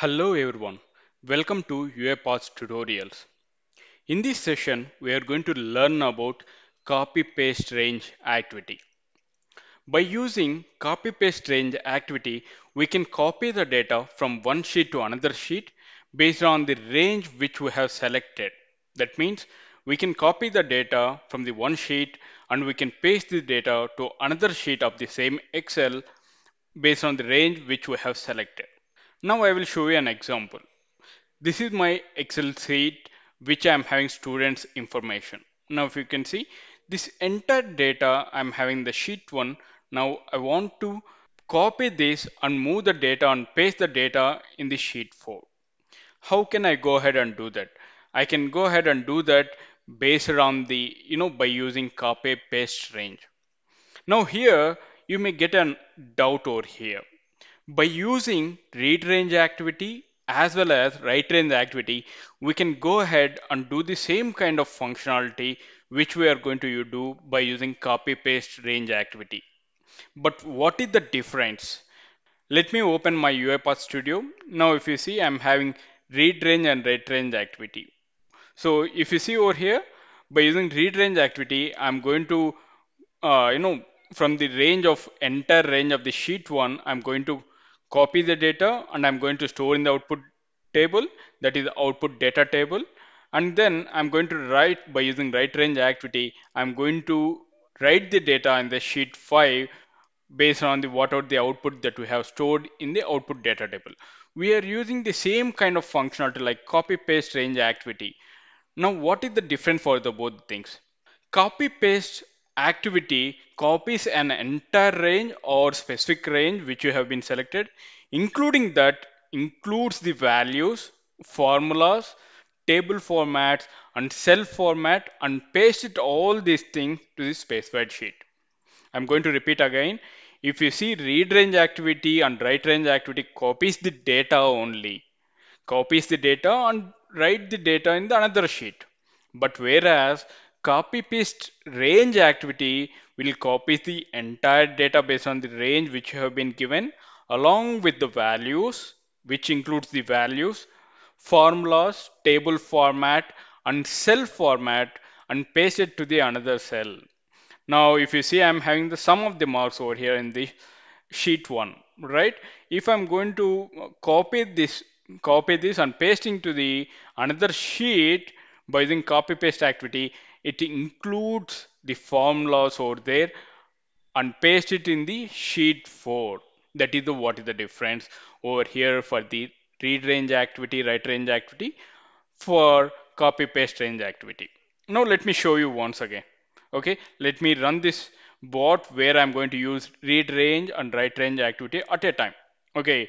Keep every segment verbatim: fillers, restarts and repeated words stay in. Hello everyone, welcome to UiPath tutorials. In this session, we are going to learn about copy paste range activity. By using copy paste range activity, we can copy the data from one sheet to another sheet based on the range which we have selected. That means we can copy the data from the one sheet and we can paste the data to another sheet of the same Excel based on the range which we have selected. Now I will show you an example. This is my Excel sheet which I am having students' information. Now if you can see, this entire data I am having the sheet one. Now I want to copy this and move the data and paste the data in the sheet four. How can I go ahead and do that? I can go ahead and do that based on the, you know, by using copy paste range. Now here you may get a doubt over here. By using read range activity as well as write range activity, we can go ahead and do the same kind of functionality which we are going to do by using copy paste range activity. But what is the difference? Let me open my UiPath Studio. Now if you see, I'm having read range and write range activity. So if you see over here, by using read range activity, I'm going to, uh, you know, from the range of entire range of the sheet one, I'm going to copy the data and I'm going to store in the output table, that is the output data table. And then I'm going to write by using write range activity. I'm going to write the data in the sheet five based on the what are the output that we have stored in the output data table. We are using the same kind of functionality like copy paste range activity. Now what is the difference for the both things? Copy paste activity copies an entire range or specific range which you have been selected, including that includes the values, formulas, table formats and cell format, and paste it all these things to the specified sheet. I'm going to repeat again. If you see, read range activity and write range activity copies the data only, copies the data and write the data in the another sheet. But whereas copy paste range activity will copy the entire data based on the range which you have been given, along with the values, which includes the values, formulas, table format and cell format, and paste it to the another cell. Now if you see, I'm having the sum of the marks over here in the sheet one, right? If I'm going to copy this copy this and pasting to the another sheet by using copy paste activity, it includes the formulas over there and paste it in the sheet four. That is the what is the difference over here for the read range activity, write range activity, for copy paste range activity. Now let me show you once again. Okay, let me run this bot where I'm going to use read range and write range activity at a time. Okay,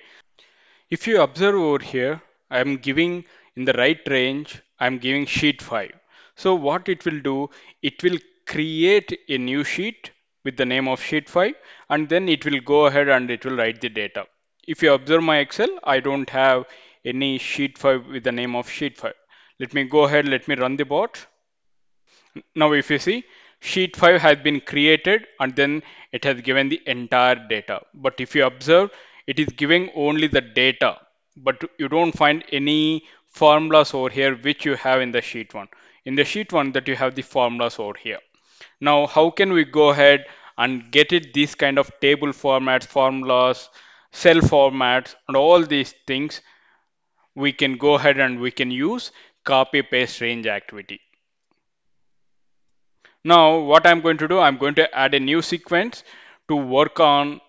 if you observe over here, I'm giving in the right range, I'm giving sheet five. So what it will do, it will create a new sheet with the name of sheet five, and then it will go ahead and it will write the data. If you observe my Excel, I don't have any sheet five with the name of sheet five. Let me go ahead, let me run the bot. Now if you see, sheet five has been created and then it has given the entire data. But if you observe, it is giving only the data, but you don't find any formulas over here which you have in the sheet one. In the sheet one that you have the formulas over here. Now how can we go ahead and get it this kind of table formats, formulas, cell formats and all these things? We can go ahead and we can use copy paste range activity. Now what I'm going to do, I'm going to add a new sequence to work on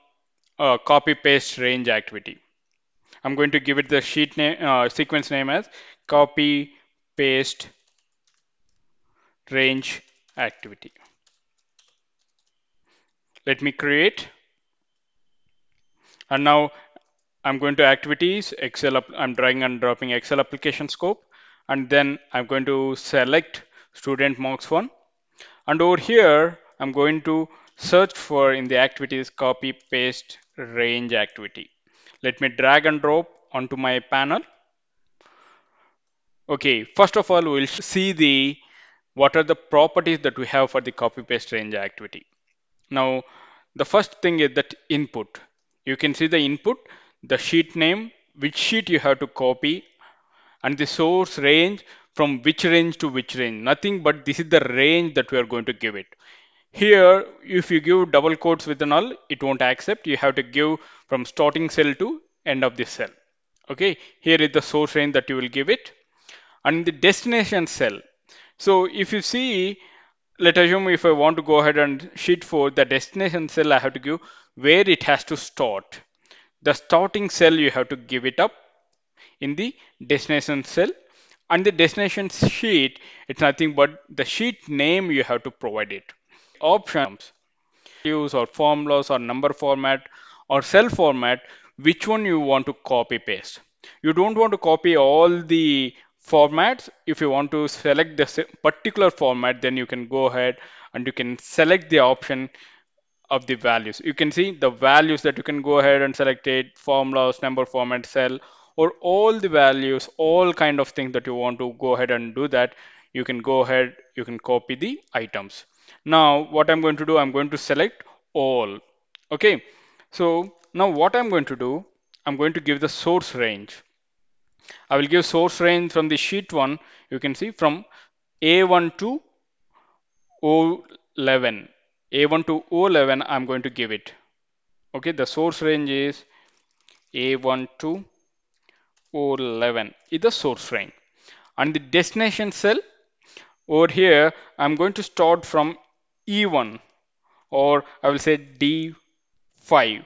uh, copy paste range activity. I'm going to give it the sheet name, uh, sequence name as copy paste range activity. Let me create. And now I'm going to activities, Excel, I'm dragging and dropping Excel application scope. And then I'm going to select student marks one. And over here, I'm going to search for in the activities copy paste range activity. Let me drag and drop onto my panel. Okay, first of all, we'll see the what are the properties that we have for the copy paste range activity. Now, the first thing is that input. You can see the input, the sheet name which sheet you have to copy and the source range from which range to which range. Nothing but this is the range that we are going to give it. Here, if you give double quotes with a null, it won't accept. You have to give from starting cell to end of this cell. Okay, here is the source range that you will give it. And the destination cell. So if you see, let us assume if I want to go ahead and sheet for the destination cell, I have to give where it has to start. The starting cell, you have to give it up in the destination cell. And the destination sheet, it's nothing but the sheet name you have to provide it. Options, values or formulas or number format or cell format, which one you want to copy paste. You don't want to copy all the formats. If you want to select this particular format, then you can go ahead and you can select the option of the values. You can see the values that you can go ahead and select it, formulas, number format, cell, or all the values, all kind of things that you want to go ahead and do that. You can go ahead, you can copy the items. Now what I'm going to do, I'm going to select all. Okay, so now what I'm going to do, I'm going to give the source range. I will give source range from the sheet one. You can see from A one to O eleven. A one to O eleven, I'm going to give it. Okay, the source range is A one to O eleven is the source range. And the destination cell, over here, I'm going to start from E one, or I will say D five.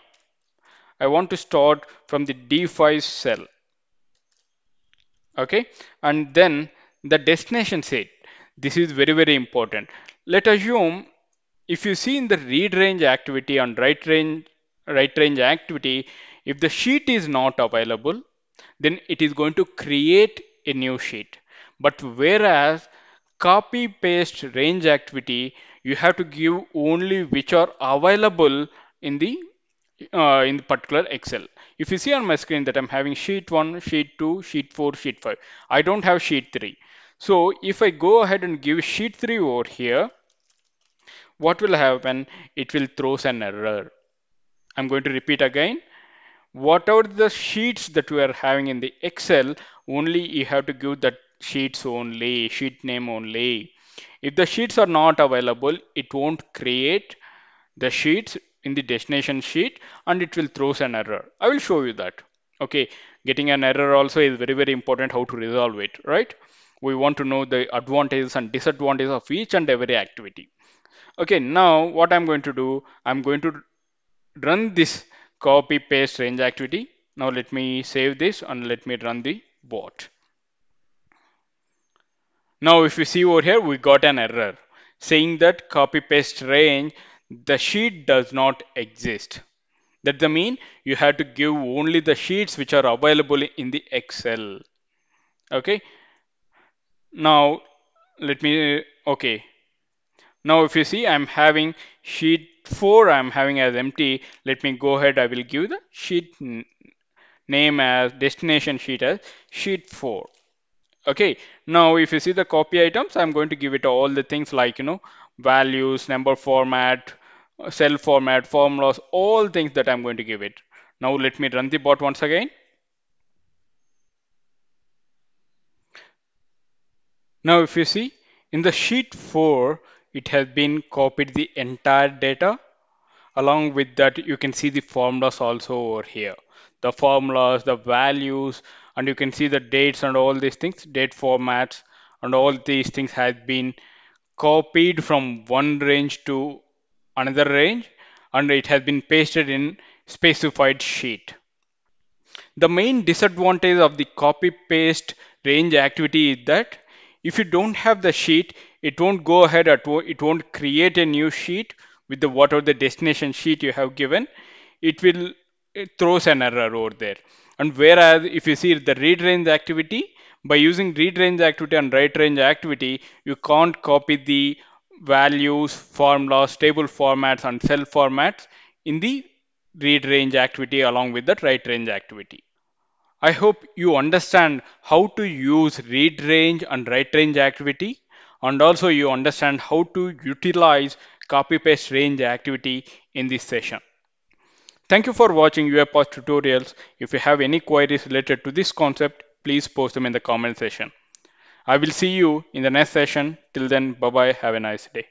I want to start from the D five cell. Okay, and then the destination set. This is very, very important. Let us assume if you see in the read range activity and write range, write range activity, if the sheet is not available, then it is going to create a new sheet. But whereas copy paste range activity, you have to give only which are available in the Uh, in the particular Excel. If you see on my screen that I'm having sheet one, sheet two, sheet four, sheet five. I don't have sheet three. So if I go ahead and give sheet three over here, what will happen? It will throw an error. I'm going to repeat again. Whatever the sheets that we are having in the Excel, only you have to give that sheets only, sheet name only. If the sheets are not available, it won't create the sheets in the destination sheet and it will throw an error. I will show you that. Okay, getting an error also is very, very important how to resolve it, right? We want to know the advantages and disadvantages of each and every activity. Okay, now what I'm going to do, I'm going to run this copy paste range activity. Now let me save this and let me run the bot. Now if you see over here, we got an error saying that copy paste range, the sheet does not exist. That the mean you have to give only the sheets which are available in the Excel. Okay, now let me, okay, now if you see I'm having sheet four, I'm having as empty. Let me go ahead, I will give the sheet name as destination sheet as sheet four. Okay, now if you see the copy items, I'm going to give it all the things like, you know, values, number format, cell format, formulas, all things that I'm going to give it. Now let me run the bot once again. Now if you see in the sheet four, it has been copied the entire data. Along with that, you can see the formulas also over here. The formulas, the values, and you can see the dates and all these things, date formats, and all these things have been copied from one range to another range, and it has been pasted in specified sheet. The main disadvantage of the copy paste range activity is that if you don't have the sheet, it won't go ahead at it won't create a new sheet with the whatever the destination sheet you have given. It will it throws an error over there. And whereas if you see the read range activity, by using read range activity and write range activity, you can't copy the values, formulas, table formats, and cell formats in the read range activity along with that write range activity. I hope you understand how to use read range and write range activity, and also you understand how to utilize copy paste range activity in this session. Thank you for watching UiPath tutorials. If you have any queries related to this concept, please post them in the comment section. I will see you in the next session. Till then, bye-bye. Have a nice day.